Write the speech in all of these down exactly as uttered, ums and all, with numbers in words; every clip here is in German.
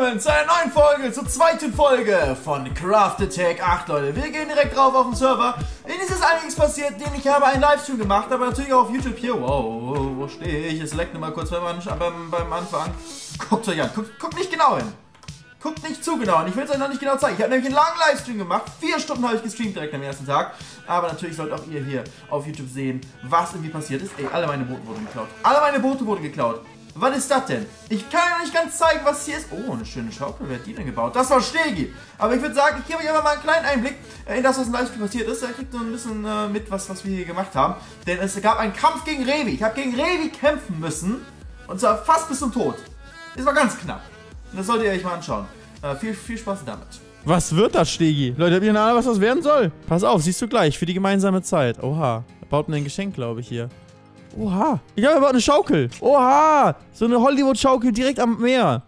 willkommen zu einer neuen Folge, zur zweiten Folge von Craft Attack acht, Leute. Wir gehen direkt drauf auf den Server. In ist einiges passiert, denn ich habe einen Livestream gemacht, aber natürlich auch auf YouTube hier. Wow, wo stehe ich? Es leckt nur mal kurz beim, beim, beim Anfang. Guckt euch an, guckt, guckt nicht genau hin. Guckt nicht zu genau und ich will es euch noch nicht genau zeigen. Ich habe nämlich einen langen Livestream gemacht. Vier Stunden habe ich gestreamt direkt am ersten Tag. Aber natürlich sollt auch ihr hier auf YouTube sehen, was irgendwie passiert ist. Ey, alle meine Boote wurden geklaut. Alle meine Boote wurden geklaut. Was ist das denn? Ich kann ja nicht ganz zeigen, was hier ist. Oh, eine schöne Schaukel. Wer hat die denn gebaut? Das war Stegi. Aber ich würde sagen, ich gebe euch einfach mal einen kleinen Einblick in das, was im Livestream passiert ist. Da kriegt ihr ein bisschen äh, mit, was, was wir hier gemacht haben. Denn es gab einen Kampf gegen Rewi. Ich habe gegen Rewi kämpfen müssen. Und zwar fast bis zum Tod. Das war ganz knapp. Das solltet ihr euch mal anschauen. Äh, viel, viel Spaß damit. Was wird das, Stegi? Leute, habt ihr eine Ahnung, was das werden soll? Pass auf, siehst du gleich, für die gemeinsame Zeit. Oha, da baut man ein Geschenk, glaube ich, hier. Oha, ich habe aber eine Schaukel. Oha, so eine Hollywood-Schaukel direkt am Meer.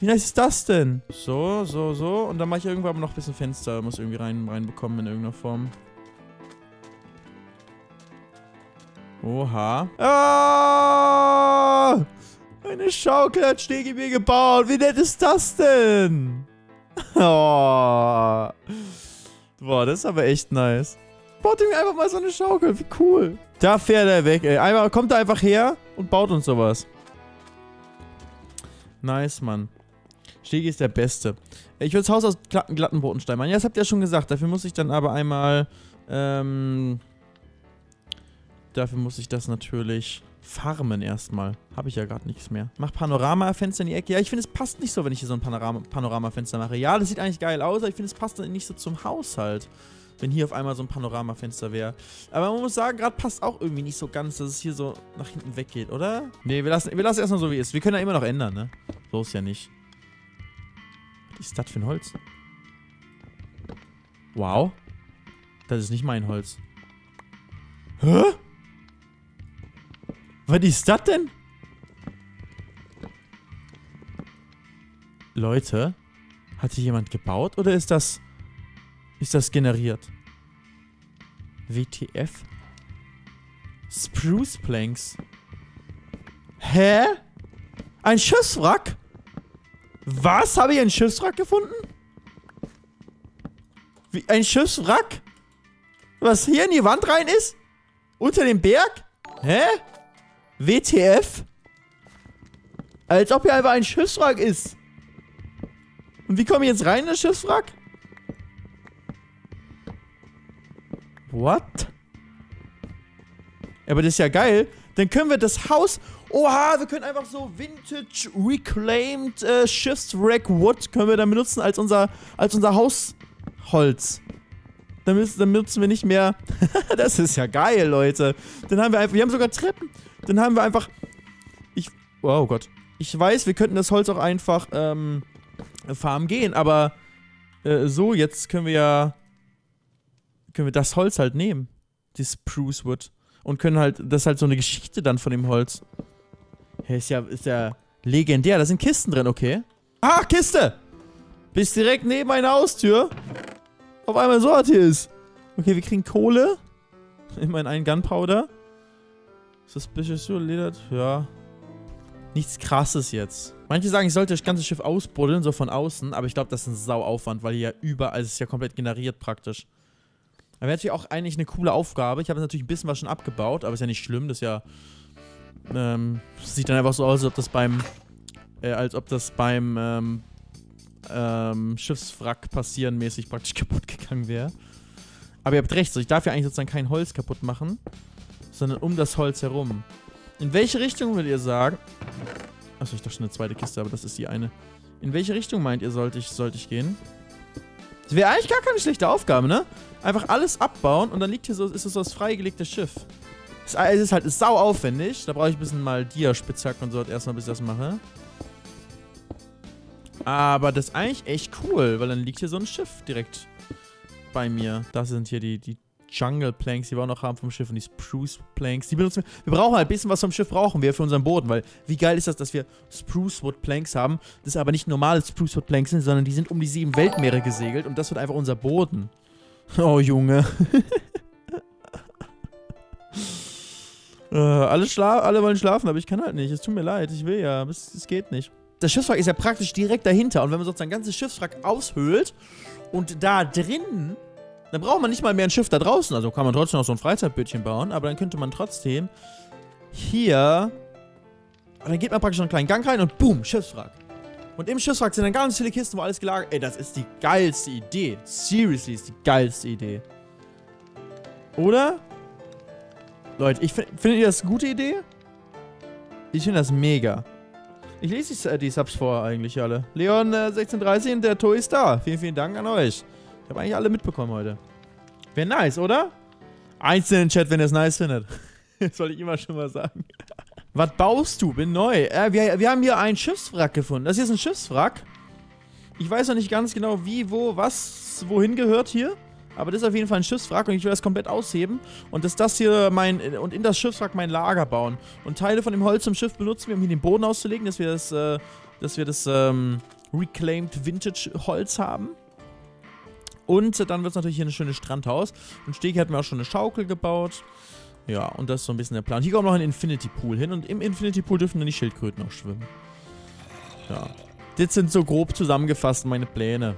Wie nice ist das denn? So, so, so. Und dann mache ich irgendwann noch ein bisschen Fenster. Muss irgendwie rein, reinbekommen in irgendeiner Form. Oha. Ah! Eine Schaukel hat Stegi mir gebaut. Wie nett ist das denn? Oh. Boah, das ist aber echt nice. Baut ihm einfach mal so eine Schaukel. Wie cool. Da fährt er weg, ey. Einmal, kommt er einfach her und baut uns sowas. Nice, Mann. Stegi ist der Beste. Ich würde das Haus aus glatten, glatten Bodenstein machen. Ja, das habt ihr ja schon gesagt. Dafür muss ich dann aber einmal... Ähm, dafür muss ich das natürlich... Farmen erstmal. Habe ich ja gerade nichts mehr. Mach Panoramafenster in die Ecke. Ja, ich finde, es passt nicht so, wenn ich hier so ein Panorama Panoramafenster mache. Ja, das sieht eigentlich geil aus, aber ich finde, es passt nicht so zum Haushalt, wenn hier auf einmal so ein Panoramafenster wäre. Aber man muss sagen, gerade passt auch irgendwie nicht so ganz, dass es hier so nach hinten weggeht, oder? Nee, wir lassen, wir lassen erstmal so, wie es ist. Wir können ja immer noch ändern, ne? So ist ja nicht. Was ist das für ein Holz? Wow. Das ist nicht mein Holz. Hä? Was ist das denn? Leute, hat hier jemand gebaut oder ist das... Ist das generiert? W T F? Spruce Planks? Hä? Ein Schiffswrack? Was? Habe ich einen Schiffswrack gefunden? Wie, ein Schiffswrack? Was hier in die Wand rein ist? Unter dem Berg? Hä? W T F? Als ob hier einfach ein Schiffswrack ist. Und wie komme ich jetzt rein in das Schiffswrack? What? Aber das ist ja geil. Dann können wir das Haus... Oha, wir können einfach so Vintage Reclaimed äh, Schiffswrack Wood können wir dann benutzen als unser, als unser Hausholz. Dann müssen, dann benutzen wir nicht mehr... Das ist ja geil, Leute. Dann haben wir einfach... Wir haben sogar Treppen. Dann haben wir einfach... Ich... Oh Gott. Ich weiß, wir könnten das Holz auch einfach ähm, farmen gehen, aber äh, so, jetzt können wir ja... Können wir das Holz halt nehmen. Die Spruce Wood. Und können halt... Das ist halt so eine Geschichte dann von dem Holz. Hey, ist ja, ist ja legendär. Da sind Kisten drin, okay. Ah, Kiste! Bist direkt neben meiner Haustür. Auf einmal so was hier ist. Okay, wir kriegen Kohle. Immerhin einen Gunpowder. Suspicious Leder, ja. Nichts Krasses jetzt. Manche sagen, ich sollte das ganze Schiff ausbuddeln, so von außen. Aber ich glaube, das ist ein Sauaufwand, weil hier ja überall, es ist ja komplett generiert praktisch. Aber wäre natürlich auch eigentlich eine coole Aufgabe. Ich habe jetzt natürlich ein bisschen was schon abgebaut, aber ist ja nicht schlimm. Das ist ja... Ähm, sieht dann einfach so aus, als ob das beim... Äh, als ob das beim... Ähm, ähm, Schiffswrack passieren mäßig praktisch kaputt gegangen wäre. Aber ihr habt recht, so ich darf ja eigentlich sozusagen kein Holz kaputt machen, sondern um das Holz herum. In welche Richtung würdet ihr sagen? Achso, ich dachte schon eine zweite Kiste, aber das ist die eine. In welche Richtung meint ihr, sollte ich, sollte ich gehen? Das wäre eigentlich gar keine schlechte Aufgabe, ne? Einfach alles abbauen und dann liegt hier so, ist es so das freigelegte Schiff. Es ist halt ist sau aufwendig. Da brauche ich ein bisschen mal Dia-Spitzhacken und so erstmal, bis ich das mache. Aber das ist eigentlich echt cool, weil dann liegt hier so ein Schiff direkt bei mir. Das sind hier die, die Jungle Planks, die wir auch noch haben vom Schiff. Und die Spruce Planks, die benutzen wir. Wir brauchen halt ein bisschen was vom Schiff, brauchen wir für unseren Boden. Weil wie geil ist das, dass wir Spruce Wood Planks haben. Das aber nicht normale Spruce Wood Planks sind, sondern die sind um die sieben Weltmeere gesegelt. Und das wird einfach unser Boden. Oh, Junge. äh, alle, schla alle wollen schlafen, aber ich kann halt nicht. Es tut mir leid, ich will ja, aber es, es geht nicht. das Schiffswrack ist ja praktisch direkt dahinter. Und wenn man sozusagen ein ganzes Schiffswrack aushöhlt und da drin, dann braucht man nicht mal mehr ein Schiff da draußen. Also kann man trotzdem noch so ein Freizeitbötchen bauen, aber dann könnte man trotzdem hier... Und dann geht man praktisch noch einen kleinen Gang rein und boom, Schiffswrack. Und im Schiffswrack sind dann ganz viele Kisten, wo alles gelagert... Ey, das ist die geilste Idee. Seriously, ist die geilste Idee. Oder? Leute, ich find, findet ihr das eine gute Idee? Ich finde das mega. Ich lese die, die Subs vor eigentlich alle. Leon, äh, sechzehn dreißig und der Toy ist da. Vielen, vielen Dank an euch. Ich habe eigentlich alle mitbekommen heute. Wäre nice, oder? Eins in den Chat, wenn ihr es nice findet. Das soll ich immer schon mal sagen. Was baust du? Bin neu. Äh, wir, wir haben hier einen Schiffswrack gefunden. Das hier ist ein Schiffswrack. Ich weiß noch nicht ganz genau, wie, wo, was, wohin gehört hier. Aber das ist auf jeden Fall ein Schiffswrack und ich will das komplett ausheben. Und das, das hier mein... Und in das Schiffswrack mein Lager bauen. Und Teile von dem Holz zum Schiff benutzen wir, um hier den Boden auszulegen, dass wir das, äh, dass wir das, ähm, Reclaimed Vintage Holz haben. Und äh, dann wird es natürlich hier ein schönes Strandhaus. Und Stegi hat mir auch schon eine Schaukel gebaut. Ja, und das ist so ein bisschen der Plan. Hier kommt noch ein Infinity Pool hin und im Infinity Pool dürfen dann die Schildkröten auch schwimmen. Ja. Das sind so grob zusammengefasst meine Pläne.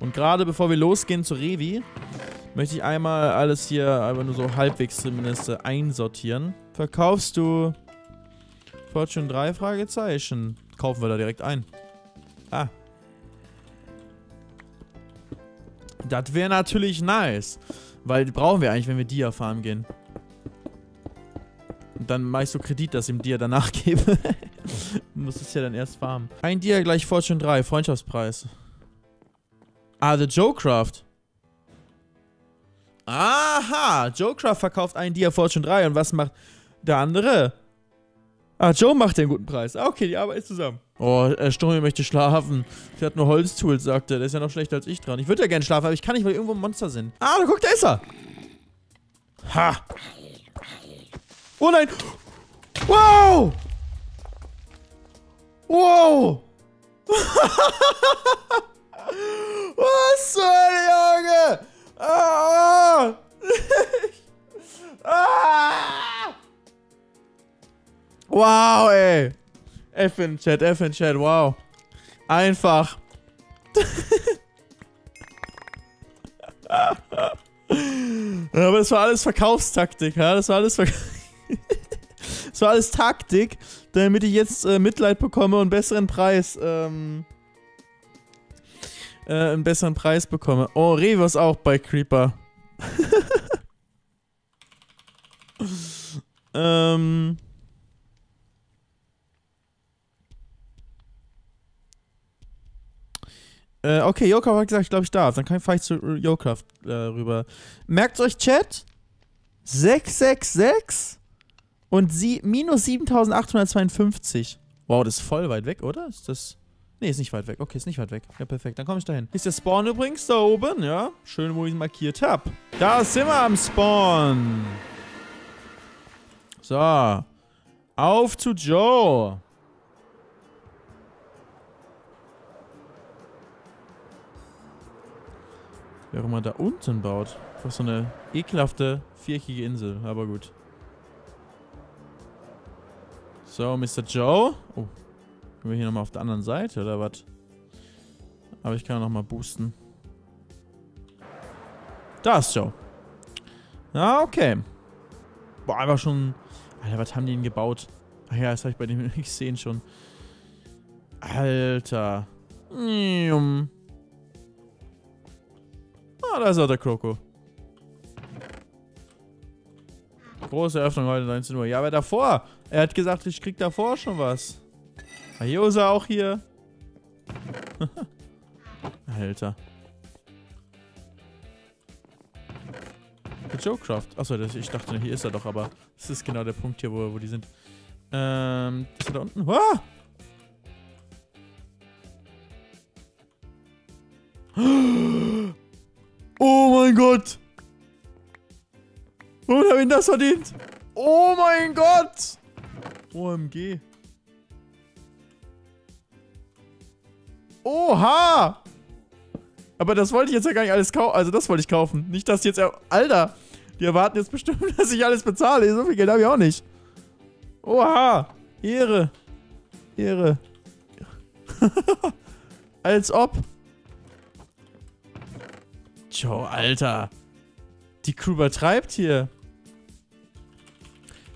Und gerade bevor wir losgehen zu Rewi, möchte ich einmal alles hier, aber nur so halbwegs zumindest, äh, einsortieren. Verkaufst du Fortune drei? Fragezeichen. Kaufen wir da direkt ein. Ah. Das wäre natürlich nice. Weil die brauchen wir eigentlich, wenn wir Dia farmen gehen. Und dann mache ich so Kredit, dass ich ihm Dia danach gebe. Muss es ja dann erst farmen. Ein Dia gleich Fortune drei, Freundschaftspreis. Ah, the JoeCraft. Aha, JoeCraft verkauft ein Dia Fortune drei und was macht der andere? Ah, Joe macht den guten Preis. Ah, okay, die Arbeit ist zusammen. Oh, Sturmi möchte schlafen. Sie hat nur Holztools, sagte er. Der ist ja noch schlechter als ich dran. Ich würde ja gerne schlafen, aber ich kann nicht, weil irgendwo Monster sind. Ah, da guck, da ist er. Ha. Oh nein. Wow. Wow. Was soll der Junge? Ah. Ah. Wow, ey. F in Chat, F in Chat, wow. Einfach. Aber das war alles Verkaufstaktik, ja? Das war alles Verk Das war alles Taktik, damit ich jetzt äh, Mitleid bekomme und einen besseren Preis, ähm... Äh, einen besseren Preis bekomme. Oh, Rewi ist auch bei Creeper. ähm... Äh, okay, Yokraft hat gesagt, ich glaube, ich darf. Dann kann ich, fahre ich zu Yokraft äh, rüber. Merkt euch, Chat? sechs sechs sechs und sie minus siebentausendachthundertzweiundfünfzig. Wow, das ist voll weit weg, oder? Ist das... Nee, ist nicht weit weg. Okay, ist nicht weit weg. Ja, perfekt. Dann komme ich dahin. Ist der Spawn übrigens da oben, ja? Schön, wo ich ihn markiert habe. Da sind wir am Spawn. So. Auf zu Joe. Wer auch immer da unten baut. Einfach so eine ekelhafte, viereckige Insel. Aber gut. So, Mister Joe. Oh. Können wir hier nochmal auf der anderen Seite, oder was? Aber ich kann nochmal boosten. Da ist Joe. Na, okay. Boah, einfach schon... Alter, was haben die denn gebaut? Ach ja, das habe ich bei dem gesehen schon. Alter. Mm. Ah, da ist auch der Kroko. Große Eröffnung heute, neunzehn Uhr. Ja, aber davor. Er hat gesagt, ich krieg davor schon was. Ayosa auch hier. Alter. Der JoeCraft. Achso, das, ich dachte, hier ist er doch, aber das ist genau der Punkt hier, wo, wo die sind. Ähm, ist er da unten? Ah! Oh mein Gott! Womit habe ich das verdient? Oh mein Gott! O M G. Oha! Aber das wollte ich jetzt ja gar nicht alles kaufen. Also das wollte ich kaufen. Nicht, dass jetzt... Alter! Die erwarten jetzt bestimmt, dass ich alles bezahle. So viel Geld habe ich auch nicht. Oha! Ehre. Ehre. Als ob. Joe, Alter. Die Crew übertreibt hier.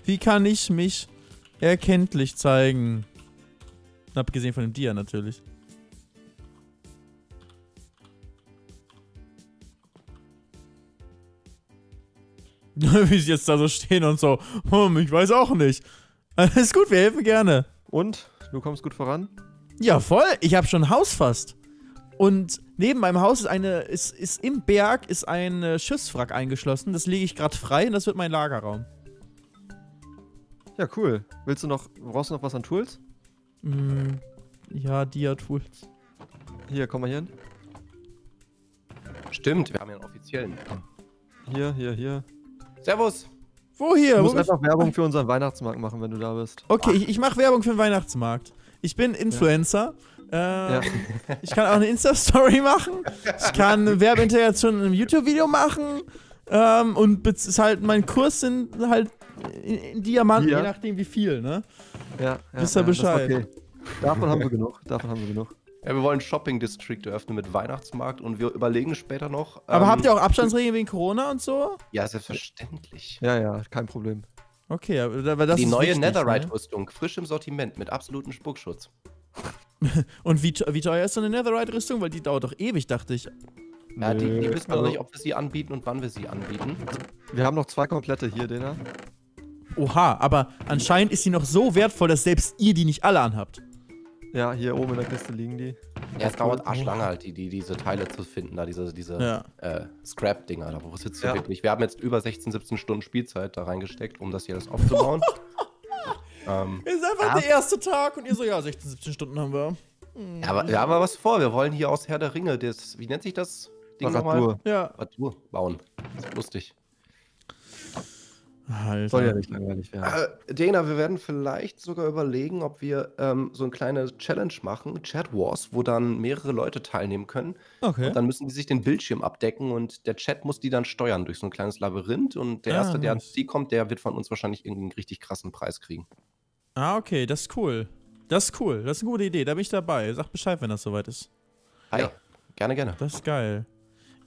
Wie kann ich mich erkenntlich zeigen? Abgesehen von dem Dia natürlich. Wie sie jetzt da so stehen und so. Hm, ich weiß auch nicht. Alles gut, wir helfen gerne. Und? Du kommst gut voran? Ja, voll. Ich habe schon ein Haus fast. Und neben meinem Haus ist eine, ist, ist im Berg ist ein Schiffswrack eingeschlossen. Das lege ich gerade frei und das wird mein Lagerraum. Ja, cool. Willst du noch, brauchst du noch was an Tools? Mm, ja, Dia-Tools. Hier, komm mal hier hin. Stimmt, wir haben ja einen offiziellen. Hier, hier, hier. Servus! Wo hier? Du musst einfach Werbung für unseren Weihnachtsmarkt machen, wenn du da bist. Okay, ich, ich mache Werbung für den Weihnachtsmarkt. Ich bin Influencer. Ja. Äh, ja. Ich kann auch eine Insta-Story machen. Ich kann Werbeintegration in einem YouTube-Video machen. Ähm, und es ist halt, mein Kurs sind halt in, in Diamanten, ja. Je nachdem wie viel, ne? Ja, ja. Wisst ihr ja, Bescheid. Okay. Davon haben wir genug, davon haben wir genug. Ja, wir wollen Shopping District eröffnen mit Weihnachtsmarkt und wir überlegen später noch. Aber ähm, habt ihr auch Abstandsregeln wegen Corona und so? Ja, selbstverständlich. Ja, ja, kein Problem. Okay, aber das die ist neue Netherite-Rüstung, ne? Frisch im Sortiment mit absolutem Spuckschutz. Und wie, wie teuer ist so eine Netherite-Rüstung? Weil die dauert doch ewig, dachte ich. Ja, die, die wissen wir noch nicht, ob wir sie anbieten und wann wir sie anbieten. Wir haben noch zwei komplette hier, Dena. Oha, aber anscheinend ist sie noch so wertvoll, dass selbst ihr die nicht alle anhabt. Ja, hier oben in der Kiste liegen die. Ja, es dauert arschlange halt, die, die, diese Teile zu finden, da diese, diese ja. äh, Scrap-Dinger. Da brauchst du jetzt wirklich. Wir haben jetzt über sechzehn, siebzehn Stunden Spielzeit da reingesteckt, um das hier alles aufzubauen. ähm, ist einfach ja. der erste Tag und ihr so, ja, sechzehn, siebzehn Stunden haben wir. Mhm. Ja, aber wir haben aber was vor. Wir wollen hier aus Herr der Ringe, das, wie nennt sich das? Ding nochmal? Ja. Ratur bauen. Das ist lustig. Alter. Soll ja nicht langweilig werden. Äh, Dena, wir werden vielleicht sogar überlegen, ob wir ähm, so eine kleine Challenge machen, Chat Wars, wo dann mehrere Leute teilnehmen können. Okay. Und dann müssen die sich den Bildschirm abdecken und der Chat muss die dann steuern durch so ein kleines Labyrinth. Und der ah, Erste, der nice. Ans Ziel kommt, der wird von uns wahrscheinlich irgendeinen richtig krassen Preis kriegen. Ah, okay, das ist cool. Das ist cool, das ist eine gute Idee, da bin ich dabei. Sag Bescheid, wenn das soweit ist. Hi, ja. gerne, gerne. Das ist geil.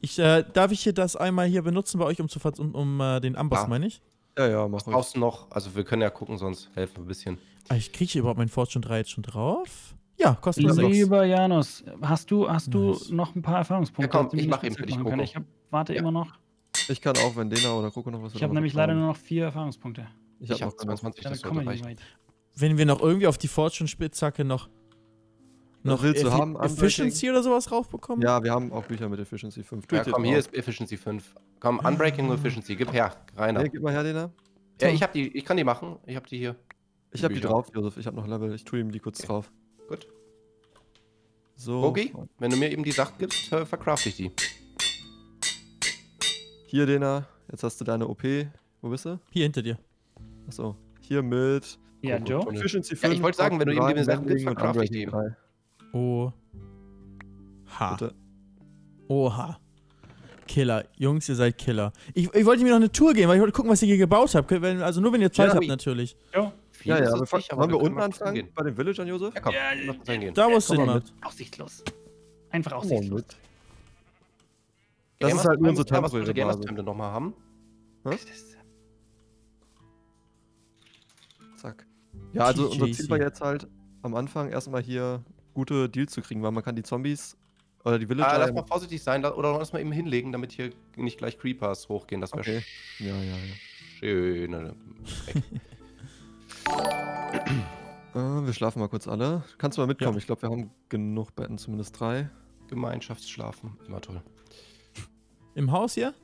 Ich, äh, darf ich hier das einmal hier benutzen bei euch, um, zu, um, um uh, den Amboss, ah. meine ich? Ja, ja, mach mal. noch, also wir können ja gucken, sonst helfen wir ein bisschen. Ah, ich kriege hier überhaupt meinen Fortune drei jetzt schon drauf? Ja, kostet sechs. Lieber Janus, hast du, hast du nice. noch ein paar Erfahrungspunkte? Ja, komm, ich mache eben für dich, Kroko. Ich hab, warte ja. immer noch. Ich kann auch, wenn Dena oder Kroko noch was... Ich habe nämlich leider nur noch vier Erfahrungspunkte. Ich, ich habe noch zweiundzwanzig, das sollte reichen. Wenn wir noch irgendwie auf die Fortune-Spitzhacke noch... Noch willst du haben? Efficiency oder sowas raufbekommen? Ja, wir haben auch Bücher mit Efficiency fünf. Ja, komm, hier ist Efficiency fünf. Komm, Unbreaking Efficiency, gib her, Rainer. Hey, gib mal her, Dena. Ja, ich hab die, ich kann die machen. Ich hab die hier. Ich hab die drauf, Josef. Ich hab noch Level. Ich tue ihm die kurz drauf. Gut. So. Rogi, wenn du mir eben die Sachen gibst, verkrafte ich die. Hier, Dena. Jetzt hast du deine O P. Wo bist du? Hier hinter dir. Achso. Hier mit. Ja, Joe. Efficiency fünf. Ich wollte sagen, wenn du ihm die Sachen gibst, verkrafte ich die. Oh. Ha. Bitte. Oha. Killer. Jungs, ihr seid Killer. Ich, ich wollte mir noch eine Tour gehen, weil ich wollte gucken, was ihr hier gebaut habt. Also nur wenn ihr Zeit ja, habt, wie. natürlich. Ja, ja, ja aber wollen wir, wir, wir unten anfangen? Gehen. Bei den Villagern, Josef? Ja, komm. Ja, ja, da musst du hin. Aussichtslos. Einfach aussichtslos. Oh, das Gamers ist halt nur unsere Time. Was wir Gamerstime nochmal haben. Hm? Zack. Ja, also unser Ziel war jetzt halt am Anfang erstmal hier gute Deal zu kriegen, weil man kann die Zombies oder die Villager... Ah, lass mal vorsichtig sein oder lass mal eben hinlegen, damit hier nicht gleich Creepers hochgehen. Das wäre okay. Ja, ja, ja. Schön. äh, wir schlafen mal kurz alle. Kannst du mal mitkommen? Ja. Ich glaube, wir haben genug Betten, zumindest drei. Gemeinschaftsschlafen. Immer toll. Im Haus hier?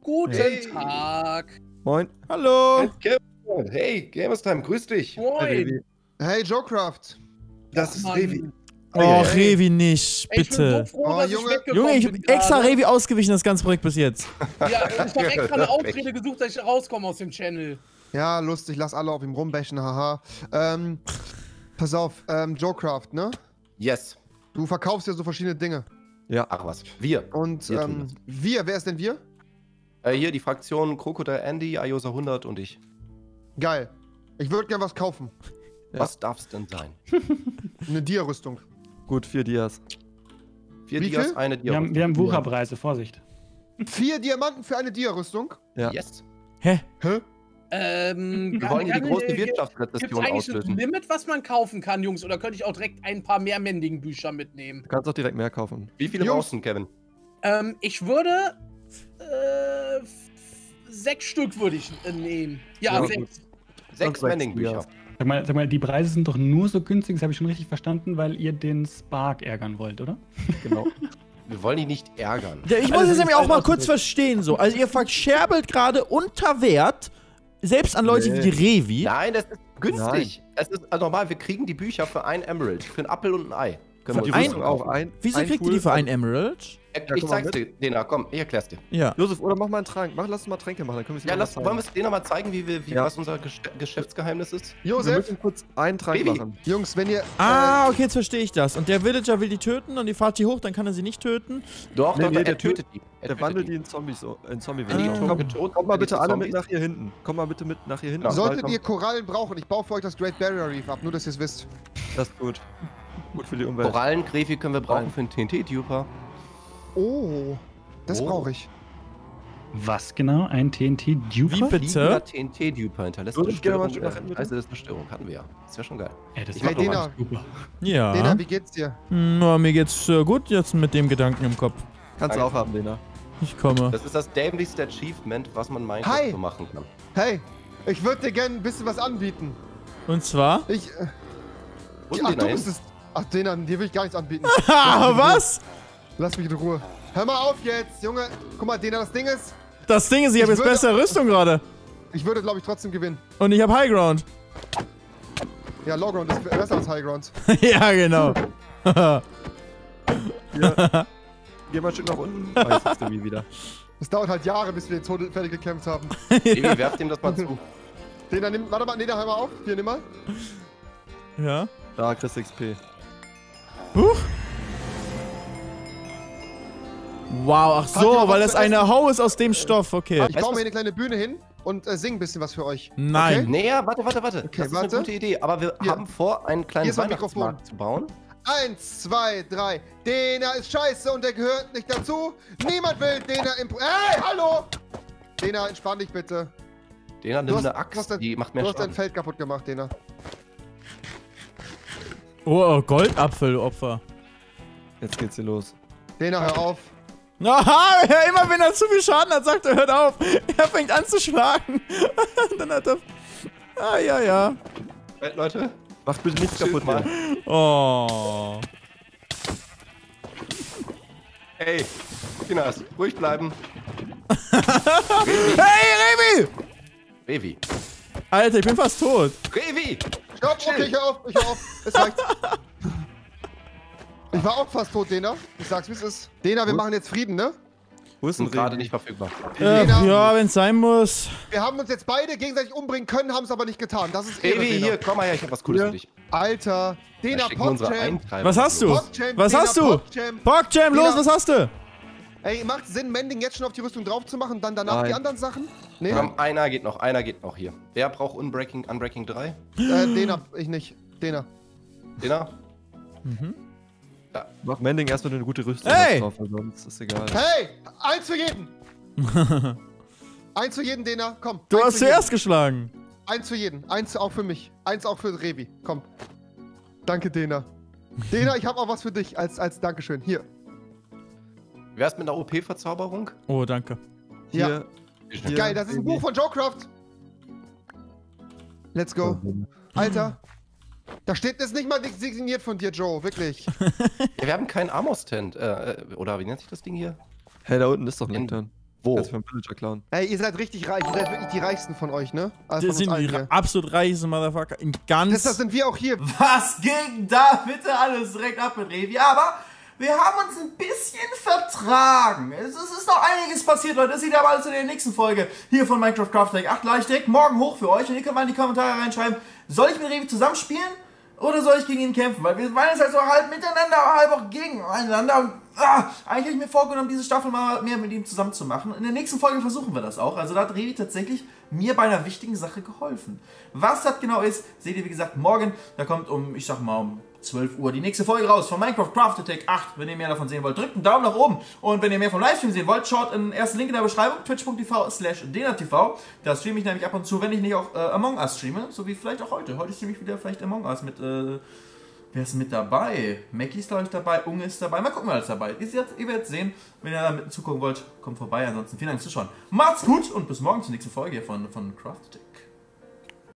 Guten hey. Tag. Moin. Hallo. Hey, Gamerstime, grüß dich. Moin. Hey, JoeCraft. Das ist Rewi. Oh, ja, Rewi nicht, bitte. Ich bin so froh, oh, dass Junge. Ich Junge, ich bin extra Rewi ausgewichen, das ganze Projekt bis jetzt. Ja, ich habe extra eine Ausrede gesucht, dass ich rauskomme aus dem Channel. Ja, lustig, lass alle auf ihm rumbächen, haha. Ähm, pass auf, ähm, JoeCraft, ne? Yes. Du verkaufst ja so verschiedene Dinge. Ja, ach was. Wir. Und, wir ähm, wir, wer ist denn wir? Äh, hier, die Fraktion Krokodil Andy, Ayosa hundert und ich. Geil. Ich würde gerne was kaufen. Ja. Was darf's denn sein? Eine Dia-Rüstung. Gut, vier Dias. Vier Wie Dias, viel? eine Dia. Wir haben, wir haben Wucherpreise, Vorsicht. Vier Diamanten für eine Dia-Rüstung? Ja. Yes. Hä? Hä? Ähm, wir wollen hier die große Wirtschaftsrezession auslösen. Gibt es ein Limit, was man kaufen kann, Jungs? Oder könnte ich auch direkt ein paar mehr Mending Bücher mitnehmen? Du kannst doch direkt mehr kaufen. Wie viele brauchst du, Kevin? Ähm, ich würde... Äh, sechs Stück würde ich äh, nehmen. Ja, ja sechs. Sechs Mending Bücher. Sag mal, sag mal, die Preise sind doch nur so günstig, das habe ich schon richtig verstanden, weil ihr den Spark ärgern wollt, oder? Genau. Wir wollen ihn nicht ärgern. Ja, ich muss also, es nämlich auch mal kurz verstehen, so. Also ihr verscherbelt gerade unter Wert... Selbst an Leute nee. wie die Rewi. Nein, das ist günstig. Nein. Es ist also normal, wir kriegen die Bücher für ein Emerald, für einen Apfel und ein Ei. Können wir die auch ein, Wieso ein kriegt ihr die für einen Emerald? Ich, ich ja, zeig's dir, Dena, komm, ich erklär's dir. Ja. Josef, oder mach mal einen Trank, mach, lass uns mal Tränke machen, dann können wir ja, lass, wollen wir es Dena mal zeigen, wie wir, wie, ja. was unser Gesch Geschäftsgeheimnis ist? Josef, wir müssen kurz einen Trank Baby. machen. Jungs, wenn ihr... Ah, okay, jetzt verstehe ich das. Und der Villager will die töten und die fahrt die hoch, dann kann er sie nicht töten. Doch, nee, doch, nee, der, der tötet die. Er der wandelt die in Zombies, in Zombie. Ah. Kommt komm, komm mal bitte alle mit nach hier hinten. Komm mal bitte mit nach hier hinten. Ja. Solltet ihr Korallen brauchen, ich baue für euch das Great Barrier Reef ab, nur dass ihr es wisst. Das ist gut. Gut für die Umwelt. Korallengrefie können wir brauchen für einen T N T-Duper. Oh, das oh. brauche ich. Was genau? Ein T N T-Duper? Wie bitte? Ein T N T-Duper hinterlässt eine Störung. Also das ist eine Störung, hatten wir ja. Das wäre schon geil. Ey, das ich mach doch mal Duper. Ja. Dena, wie geht's dir? Na, mir geht's äh, gut jetzt mit dem Gedanken im Kopf. Kannst Danke. du auch haben, Dena. Ich komme. Das ist das dämlichste Achievement, was man meint, Hi. so machen kann. Hey, ich würde dir gerne ein bisschen was anbieten. Und zwar? Ich... Äh, die, ach, du bist es... Ach, Dena, dir will ich gar nichts anbieten. Haha, was? Lass mich in Ruhe. Hör mal auf jetzt, Junge. Guck mal, Dena, das Ding ist... Das Ding ist, ich habe jetzt bessere Rüstung gerade. Ich würde, glaube ich, trotzdem gewinnen. Und ich habe Highground. Ja, Lowground ist besser als Highground. Ja, genau. ja. Geh mal ein Stück nach unten. Weiß jetzt irgendwie wieder. Es dauert halt Jahre, bis wir den Tod fertig gekämpft haben. Ewi, werft ihm das mal zu. Dena, nimm... Warte mal, Dena, hör mal auf. Hier, nimm mal. Ja. Da, kriegst du X P. Huch. Wow, ach so, weil das eine Hau ist aus dem Stoff, okay. Ich baue mir eine kleine Bühne hin und äh, singe ein bisschen was für euch. Nein. Okay? Nee, warte, warte, warte. Okay, das warte. ist eine gute Idee, aber wir ja. haben vor, einen kleinen Weihnachtsmarkt zu bauen. Eins, zwei, drei. Dena ist scheiße und der gehört nicht dazu. Niemand will Dena im... Hey, hallo! Dena, entspann dich bitte. Dena, nimm eine Axt, die macht mehr Schaden. Du hast dein Feld kaputt gemacht, Dena. Oh, Goldapfelopfer. Jetzt geht's hier los. Dena, hör auf. Aha, immer wenn er zu viel Schaden hat, sagt er, hört auf. Er fängt an zu schlagen. Dann hat er... Ah, ja, ja. Hey, Leute, macht bitte nichts kaputt, Mann. Oh. Ey, Kinas, ruhig bleiben. Rewi. Hey, Rewi! Rewi. Alter, ich bin fast tot. Rewi! Stopp, okay, ich hör auf, ich hör auf. Es reicht. Ich war auch fast tot, Dena. Ich sag's, wie es ist. Dena, wir Wo? machen jetzt Frieden, ne? Wo ist denn gerade nicht verfügbar? Äh, Dena, ja, wenn's sein muss. Wir haben uns jetzt beide gegenseitig umbringen können, haben's aber nicht getan. Das ist Ehre, Dena. Hier, komm mal her, ich hab was Cooles ja. für dich. Alter, Dena, PogChamp. Was hast du? PogChamp, was Dena, hast du? PogChamp, los, was hast du? Ey, macht Sinn, Mending jetzt schon auf die Rüstung drauf zu machen, dann danach Nein. die anderen Sachen? Nee. Komm, einer geht noch, einer geht noch hier. Wer braucht Unbreaking, Unbreaking drei? Äh, Dena, ich nicht. Dena. Dena? Mhm. Ja. Mach Mending erstmal eine gute Rüstung hey! drauf, sonst ist egal. Hey! Eins für jeden! Eins für jeden, Dena, komm. Du hast zuerst geschlagen. Eins für jeden, eins auch für mich, eins auch für Rewi, komm. Danke, Dena. Dena, ich habe auch was für dich als, als Dankeschön, hier. Wär's mit einer O P-Verzauberung? Oh, danke. Hier. Ja. Hier. Geil, das ist ein Buch von JoeCraft. Let's go. Alter. Da steht es nicht mal signiert von dir, Joe, wirklich. Ja, wir haben keinen Armor-Stand. Äh, oder wie nennt sich das Ding hier? Hey, da unten ist doch ein Intern. Wo? Jetzt vom Villager Clown. Ey, ihr seid richtig reich. Ihr seid wirklich die reichsten von euch, ne? Also wir sind die hier. absolut reichsten Motherfucker in ganz. Das, das sind wir auch hier. Was ging da bitte alles direkt ab mit Rewi? Aber wir haben uns ein bisschen vertragen. Es ist noch einiges passiert, Leute. Das sieht aber alles in der nächsten Folge hier von Minecraft Craft Attack acht. Gleich direkt morgen hoch für euch. Und ihr könnt mal in die Kommentare reinschreiben, soll ich mit Rewi zusammenspielen oder soll ich gegen ihn kämpfen? Weil wir meinen es halt so halb miteinander, aber halb auch gegeneinander. Und, ah, eigentlich habe ich mir vorgenommen, diese Staffel mal mehr mit ihm zusammen zu machen. In der nächsten Folge versuchen wir das auch. Also da hat Rewi tatsächlich mir bei einer wichtigen Sache geholfen. Was das genau ist, seht ihr wie gesagt morgen. Da kommt um, ich sag mal um zwölf Uhr die nächste Folge raus von Minecraft Craft Attack acht. Wenn ihr mehr davon sehen wollt, drückt einen Daumen nach oben. Und wenn ihr mehr vom Livestream sehen wollt, schaut in den ersten Link in der Beschreibung, twitch punkt t v slash denatv. Da streame ich nämlich ab und zu, wenn ich nicht auch äh, Among Us streame, so wie vielleicht auch heute. Heute streame ich wieder vielleicht Among Us mit, äh, wer ist mit dabei? Mackie ist, glaube ich, dabei, Unge ist dabei. Mal gucken, wer alles dabei ist. Ihr, ihr werdet sehen, wenn ihr da mit zugucken wollt, kommt vorbei. Ansonsten vielen Dank fürs Zuschauen. Macht's gut und bis morgen zur nächsten Folge von, von Craft Attack.